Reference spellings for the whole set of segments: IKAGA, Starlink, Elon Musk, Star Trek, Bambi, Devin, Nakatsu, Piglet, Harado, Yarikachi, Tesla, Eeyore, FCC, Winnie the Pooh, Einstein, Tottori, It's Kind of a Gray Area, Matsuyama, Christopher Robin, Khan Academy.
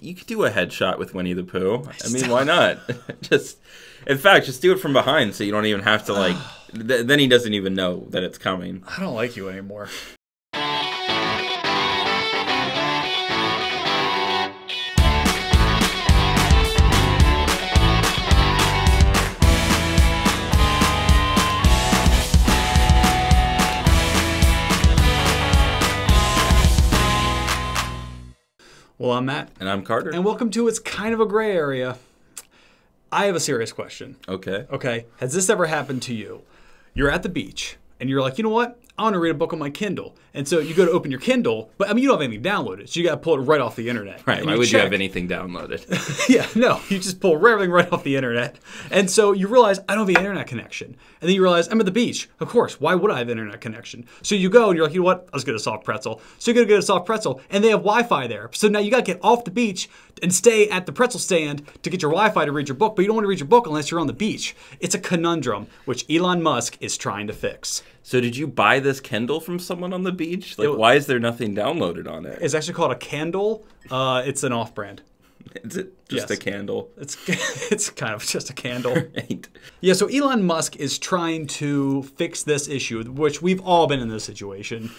you could do a headshot with Winnie the Pooh. I mean, why not? In fact, just do it from behind, so you don't even have to like. Then he doesn't even know that it's coming. I don't like you anymore. Well, I'm Matt. And I'm Carter. And welcome to It's Kind of a Gray Area. I have a serious question. Okay. Okay. Has this ever happened to you? You're at the beach, and you're like, you know what? I want to read a book on my Kindle. And so you go to open your Kindle, but I mean, you don't have anything downloaded, so you got to pull it right off the internet. Right. Why would you have anything downloaded? Yeah. No. You just pull everything right off the internet. And so you realize, I don't have an internet connection. And then you realize, I'm at the beach. Of course. Why would I have an internet connection? So you go, and you're like, you know what? Let's get a soft pretzel. So you go to get a soft pretzel, and they have Wi-Fi there. So now you got to get off the beach and stay at the pretzel stand to get your Wi-Fi to read your book. But you don't want to read your book unless you're on the beach. It's a conundrum, which Elon Musk is trying to fix. So did you buy this Kindle from someone on the beach? Like, why is there nothing downloaded on it? It's actually called a Candle. It's an off-brand. Is it just a candle? It's kind of just a candle. Right. Yeah, so Elon Musk is trying to fix this issue, which we've all been in this situation.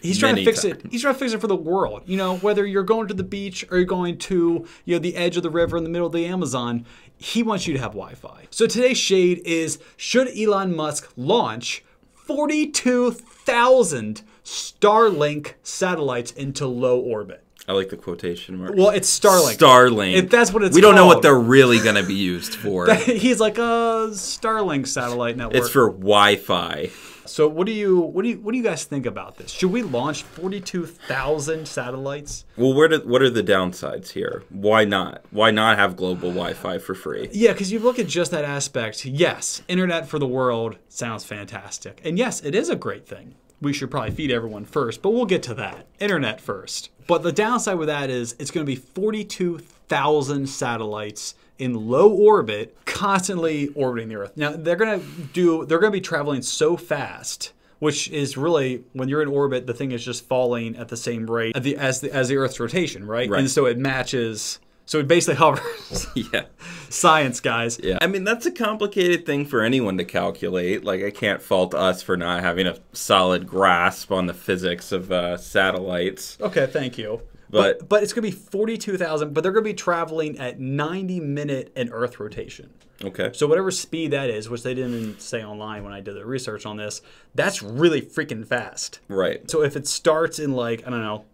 He's trying to fix it. He's trying to fix it for the world. You know, whether you're going to the beach or you're going to, you know, the edge of the river in the middle of the Amazon, he wants you to have Wi-Fi. So today's shade is, should Elon Musk launch 42,000 Starlink satellites into low orbit? I like the quotation mark. Well, it's Starlink. Starlink. That's what it's called. We don't know what they're really going to be used for. He's like, a Starlink satellite network. It's for Wi-Fi. So what do you guys think about this? Should we launch 42,000 satellites? Well, what are the downsides here? Why not? Why not have global Wi-Fi for free? Yeah, because you look at just that aspect. Yes, internet for the world sounds fantastic. And yes, it is a great thing. We should probably feed everyone first, but we'll get to that. Internet first. But the downside with that is it's going to be 42,000 satellites in low orbit, constantly orbiting the Earth. Now, they're going to be traveling so fast, which is really, when you're in orbit, the thing is just falling at the same rate as the Earth's rotation, right? Right. And so it matches. So it basically hovers. Yeah. Science, guys. Yeah. I mean, that's a complicated thing for anyone to calculate. Like, I can't fault us for not having a solid grasp on the physics of satellites. Okay, thank you. But it's going to be 42,000, but they're going to be traveling at 90-minute an Earth rotation. Okay. So whatever speed that is, which they didn't say online when I did the research on this, that's really freaking fast. Right. So if it starts in, like, I don't know,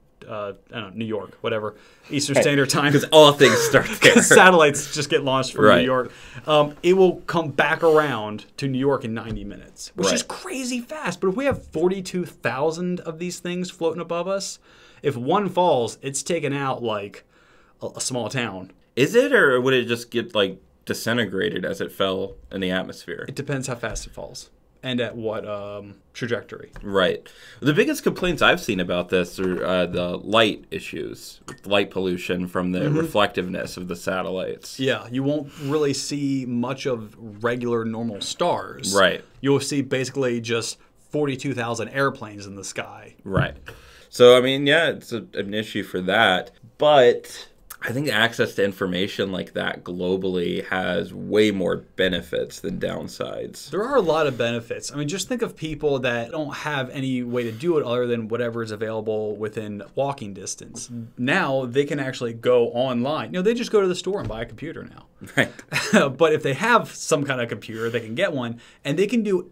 New York, whatever, Eastern Standard Time. Because all things start there. Satellites just get launched from New York. It will come back around to New York in 90 minutes, which is crazy fast. But if we have 42,000 of these things floating above us, if one falls, it's taken out like a small town. Is it, or would it just get like disintegrated as it fell in the atmosphere? It depends how fast it falls. And at what trajectory? Right. The biggest complaints I've seen about this are the light issues, light pollution from the reflectiveness of the satellites. Yeah, you won't really see much of regular normal stars. Right. You'll see basically just 42,000 airplanes in the sky. Right. So, I mean, yeah, it's an issue for that. But I think access to information like that globally has way more benefits than downsides. There are a lot of benefits. I mean, just think of people that don't have any way to do it other than whatever is available within walking distance. Now they can actually go online. You know, they just go to the store and buy a computer now. Right. But if they have some kind of computer, they can get one, and they can do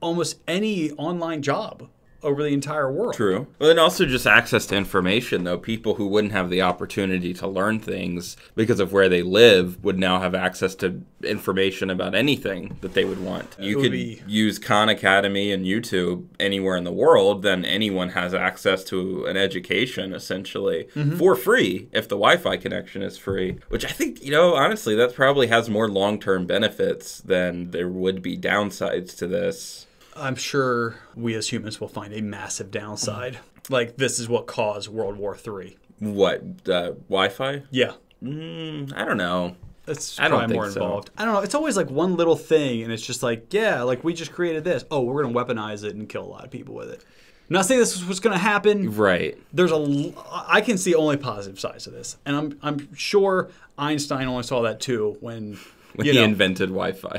almost any online job over the entire world. True. Well, and also just access to information, though. People who wouldn't have the opportunity to learn things because of where they live would now have access to information about anything that they would want. You could use Khan Academy and YouTube anywhere in the world, then anyone has access to an education, essentially, for free, if the Wi-Fi connection is free. Which I think, you know, honestly, that probably has more long-term benefits than there would be downsides to this. I'm sure we as humans will find a massive downside. Like, this is what caused World War III. What? Wi-Fi? Yeah. I don't know. It's probably more involved. I don't know. It's always like one little thing, and it's just like, yeah, like we just created this. Oh, we're going to weaponize it and kill a lot of people with it. I'm not saying this is what's going to happen. Right. There's a. I can see only positive sides to this, and I'm sure Einstein only saw that too when he invented Wi-Fi,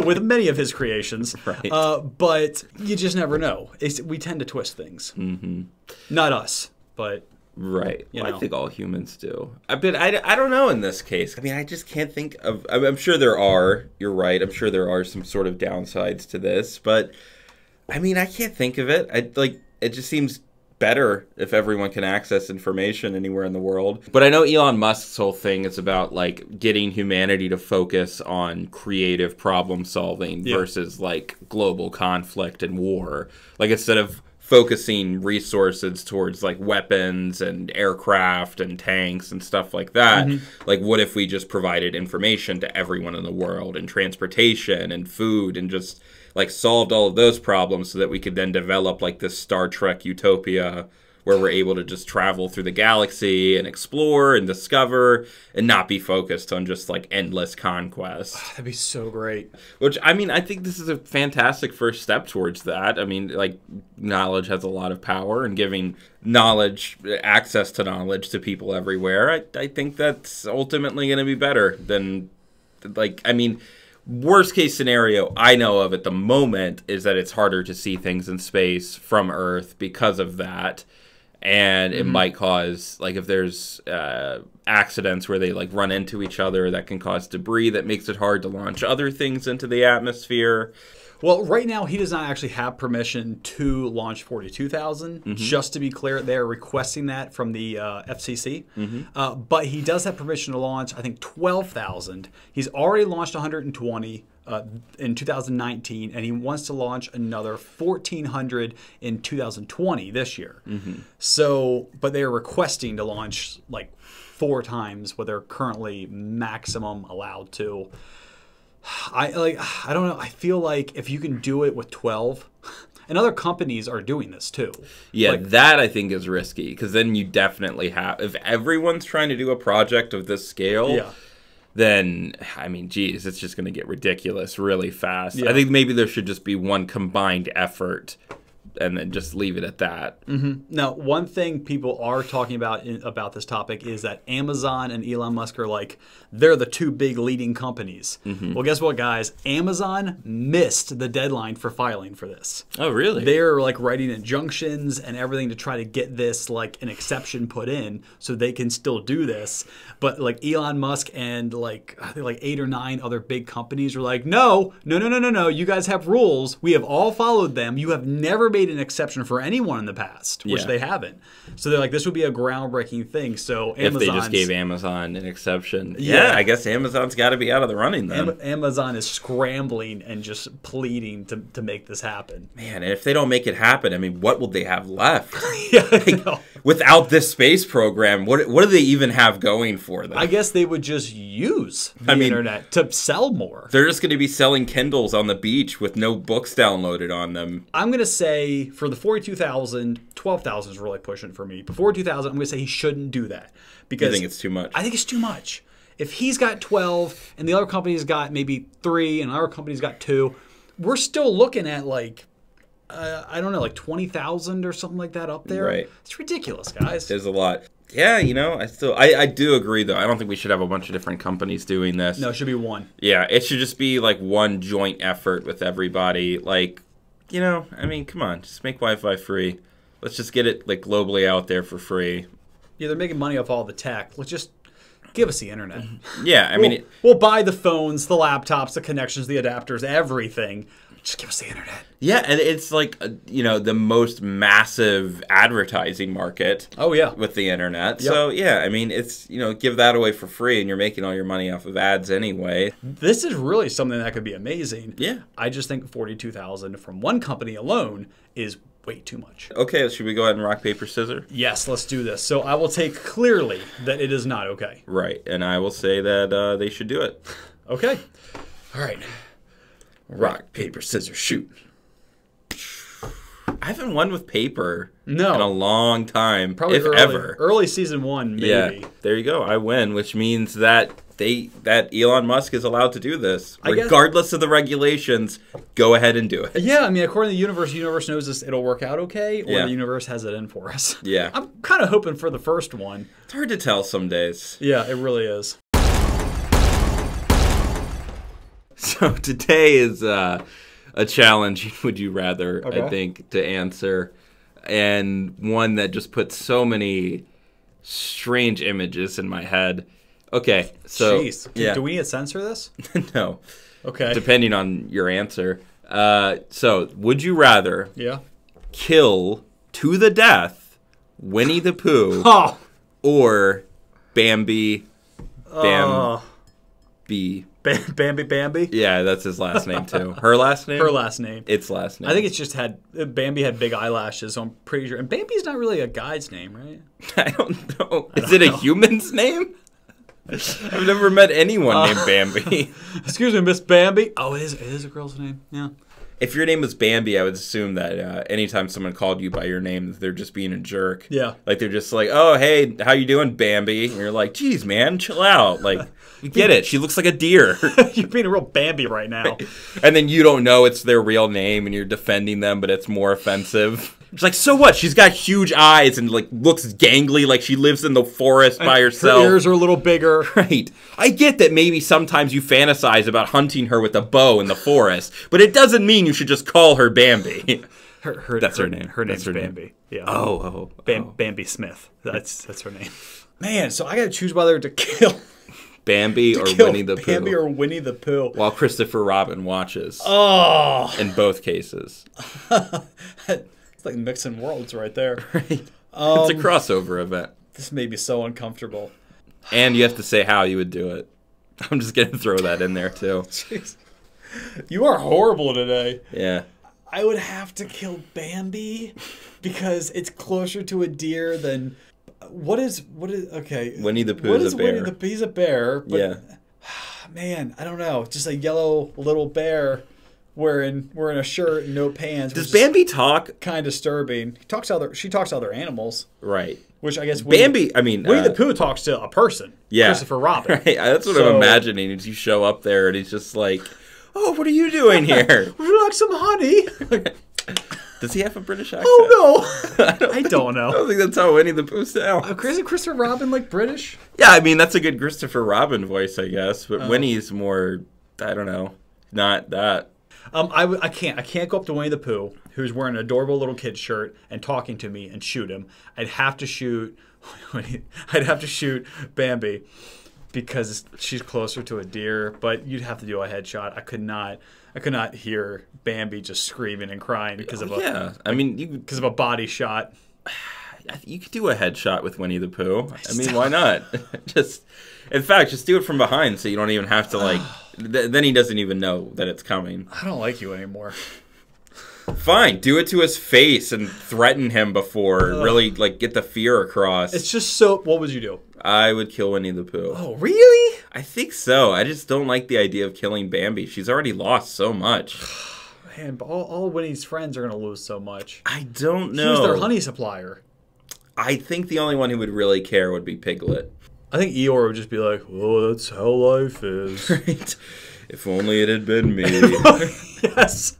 with many of his creations. Right. But you just never know. We tend to twist things. Mm-hmm. Not us, but. Right. Well, I think all humans do. But I don't know in this case. I mean, I just can't think of... I'm sure there are. You're right. I'm sure there are some sort of downsides to this. But, I mean, I can't think of it. It just seems better if everyone can access information anywhere in the world. But I know Elon Musk's whole thing is about, like, getting humanity to focus on creative problem solving versus, like, global conflict and war. Like, instead of... focusing resources towards like weapons and aircraft and tanks and stuff like that. Mm-hmm. Like, what if we just provided information to everyone in the world and transportation and food and just like solved all of those problems so that we could then develop like this Star Trek utopia where we're able to just travel through the galaxy and explore and discover and not be focused on just like endless conquest. Oh, that'd be so great. Which, I mean, I think this is a fantastic first step towards that. I mean, like, knowledge has a lot of power, and giving knowledge, access to knowledge to people everywhere, I think that's ultimately going to be better than, like, I mean... Worst case scenario I know of at the moment is that it's harder to see things in space from Earth because of that. And it might cause, like, if there's accidents where they, like, run into each other, that can cause debris that makes it hard to launch other things into the atmosphere. Well, right now he does not actually have permission to launch 42,000. Mm-hmm. Just to be clear, they're requesting that from the FCC. Mm-hmm. But he does have permission to launch, I think, 12,000. He's already launched 120 in 2019, and he wants to launch another 1,400 in 2020 this year. Mm-hmm. So, but they are requesting to launch like 4 times what they're currently maximum allowed to. I don't know. I feel like if you can do it with 12, and other companies are doing this too. Yeah, like, that I think is risky, because then you definitely have, if everyone's trying to do a project of this scale, then, I mean, geez, it's just going to get ridiculous really fast. Yeah. I think maybe there should just be one combined effort and then just leave it at that. Mm-hmm. Now, one thing people are talking about this topic is that Amazon and Elon Musk are like, they're the 2 big leading companies. Mm-hmm. Well, guess what, guys? Amazon missed the deadline for filing for this. Oh, really? They're like writing injunctions and everything to try to get this, like, an exception put in so they can still do this. But like Elon Musk and like, I think like 8 or 9 other big companies were like, no. You guys have rules. We have all followed them. You have never made an exception for anyone in the past, which they haven't. So they're like, this would be a groundbreaking thing. So Amazon's, if they just gave Amazon an exception, I guess Amazon's got to be out of the running then. Amazon is scrambling and just pleading to make this happen. Man, and if they don't make it happen, I mean, what will they have left? Without this space program, what do they even have going for them? I guess they would just use the internet to sell more. They're just going to be selling Kindles on the beach with no books downloaded on them. I'm going to say, for the 42,000, 12,000 is really pushing for me. Before 2,000, I'm going to say he shouldn't do that. Because I think it's too much. I think it's too much. If he's got 12 and the other company's got maybe 3 and our company's got 2, we're still looking at like, I don't know, like 20,000 or something like that up there. Right. It's ridiculous, guys. There's a lot. Yeah, you know, I do agree, though. I don't think we should have a bunch of different companies doing this. No, it should be one. Yeah, it should just be like one joint effort with everybody. Like, you know, I mean, come on, just make Wi-Fi free. Let's just get it like globally out there for free. Yeah, they're making money off all the tech. Let's just give us the internet. Yeah, I mean, we'll buy the phones, the laptops, the connections, the adapters, everything. Just give us the internet. Yeah, and it's like you know, the most massive advertising market. Oh yeah, with the internet. Yep. So yeah, I mean, it's give that away for free, and you're making all your money off of ads anyway. This is really something that could be amazing. Yeah, I just think 42,000 from one company alone is way too much. Okay, should we go ahead and rock paper scissors? Yes, let's do this. So I will take clearly that it is not okay. Right, and I will say that they should do it. Okay. All right. Rock, paper, scissors, shoot. I haven't won with paper in a long time. Probably if ever. Early season 1, maybe. Yeah, there you go. I win, which means that that Elon Musk is allowed to do this, regardless of the regulations. Go ahead and do it. Yeah, I mean, according to the universe, knows this. It'll work out okay, or the universe has it in for us. Yeah, I'm kind of hoping for the first one. It's hard to tell some days. Yeah, it really is. So today is a challenge, would you rather, I think, to answer, and one that just puts so many strange images in my head. Okay, so... Jeez. Do we need to censor this? No. Okay. Depending on your answer. So, would you rather kill to the death Winnie the Pooh or Bambi... Bambi? Yeah, that's his last name, too. Her last name? Her last name. Its last name. I think it's just Bambi had big eyelashes, so I'm pretty sure. And Bambi's not really a guy's name, right? I don't know. Is it a human's name? I've never met anyone named Bambi. Excuse me, Miss Bambi. Oh, it is a girl's name, yeah. If your name was Bambi, I would assume that anytime someone called you by your name, they're just being a jerk. Yeah. Like, they're just like, oh, hey, how you doing, Bambi? And you're like, geez, man, chill out. Like, you get it. She looks like a deer. You're being a real Bambi right now. And then you don't know it's their real name, and you're defending them, but it's more offensive. It's like, so what? She's got huge eyes and, like, looks gangly like she lives in the forest by herself. Her ears are a little bigger. Right. I get that maybe sometimes you fantasize about hunting her with a bow in the forest, but it doesn't mean you should just call her Bambi. That's her name. Her name's Bambi. Yeah. Bambi Smith. That's her name. Man, so I got to choose whether to kill... Bambi or Winnie the Pooh. While Christopher Robin watches. Oh. In both cases. It's like mixing worlds right there. Right. It's a crossover event. This made me so uncomfortable. And you have to say how you would do it. I'm just going to throw that in there, too. Jeez. You are horrible today. Yeah. I would have to kill Bambi because it's closer to a deer than... What is Winnie the Pooh is a bear. He's a bear. But, yeah. Man, I don't know. Just a yellow little bear wearing a shirt and no pants. Does Bambi talk? Kind of disturbing. She talks to other animals. Right. Which I guess Winnie the Pooh talks to a person. Yeah. Christopher Robin. Right. That's what I'm imagining. Is you show up there and he's just like, oh, what are you doing here? Would you like some honey? Does he have a British accent? Oh, no. I don't know. I don't think that's how Winnie the Pooh sounds. Isn't Christopher Robin, like, British? Yeah, I mean, that's a good Christopher Robin voice, I guess. But Winnie's more, I don't know, not that. I can't go up to Winnie the Pooh, who's wearing an adorable little kid shirt and talking to me, and shoot him. I'd have to shoot Bambi because she's closer to a deer. But you'd have to do a headshot. I could not hear Bambi just screaming and crying because of because of a body shot. You could do a headshot with Winnie the Pooh. I mean, why not? In fact, just do it from behind, so you don't even have to like. Then he doesn't even know that it's coming. I don't like you anymore. Fine, do it to his face and threaten him before really like get the fear across. It's just so. What would you do? I would kill Winnie the Pooh. Oh, really? I think so. I just don't like the idea of killing Bambi. She's already lost so much. Man, but all Winnie's friends are going to lose so much. I don't know. Who's their honey supplier? I think the only one who would really care would be Piglet. I think Eeyore would just be like, oh, that's how life is. Right? If only it had been me. Yes.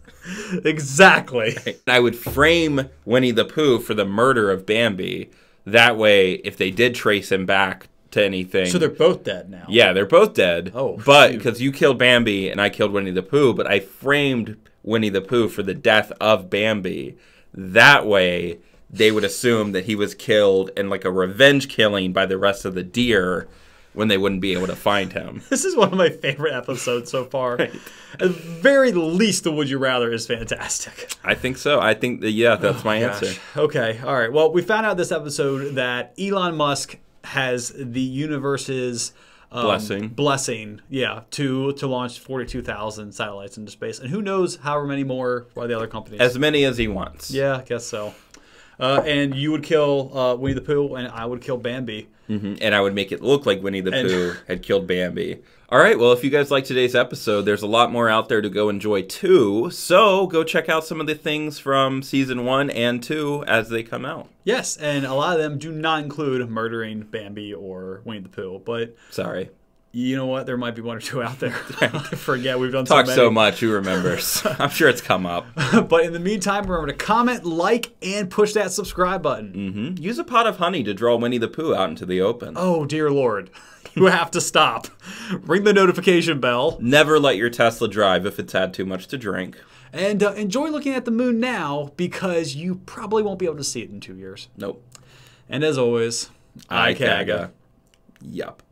Exactly. I would frame Winnie the Pooh for the murder of Bambi. That way, if they did trace him back to anything... So they're both dead now. Yeah, they're both dead. Oh, but because you killed Bambi and I killed Winnie the Pooh, but I framed Winnie the Pooh for the death of Bambi. That way, they would assume that he was killed in like a revenge killing by the rest of the deer when they wouldn't be able to find him. This is one of my favorite episodes so far. Right. At the very least, the Would You Rather is fantastic. I think so. I think that, yeah, that's my answer. Okay. All right. Well, we found out this episode that Elon Musk has the universe's blessing, yeah, to launch 42,000 satellites into space. And who knows however many more by the other companies. As many as he wants. Yeah, I guess so. And you would kill Winnie the Pooh, and I would kill Bambi. Mm-hmm. And I would make it look like Winnie the Pooh had killed Bambi. All right, well, if you guys liked today's episode, there's a lot more out there to go enjoy, too. So go check out some of the things from Season 1 and 2 as they come out. Yes, and a lot of them do not include murdering Bambi or Winnie the Pooh, but... Sorry. You know what? There might be one or two out there. I forget. We've done so many. Talk so much. Who remembers? I'm sure it's come up. But in the meantime, remember to comment, like, and push that subscribe button. Mm-hmm. Use a pot of honey to draw Winnie the Pooh out into the open. Oh, dear Lord. You have to stop. Ring the notification bell. Never let your Tesla drive if it's had too much to drink. And enjoy looking at the moon now, because you probably won't be able to see it in 2 years. Nope. And as always, IKAGA. Yup.